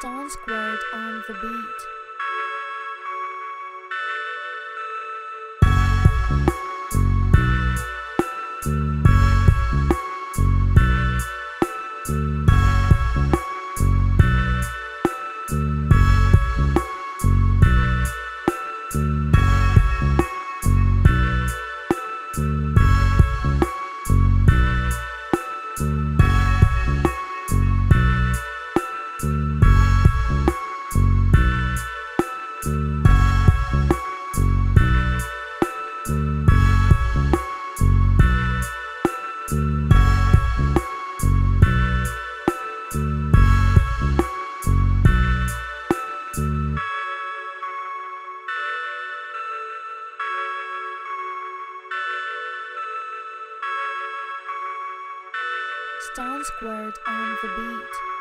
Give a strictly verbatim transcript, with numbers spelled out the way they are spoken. Stonz Qurt on the beat. Stonz Qurt on the beat.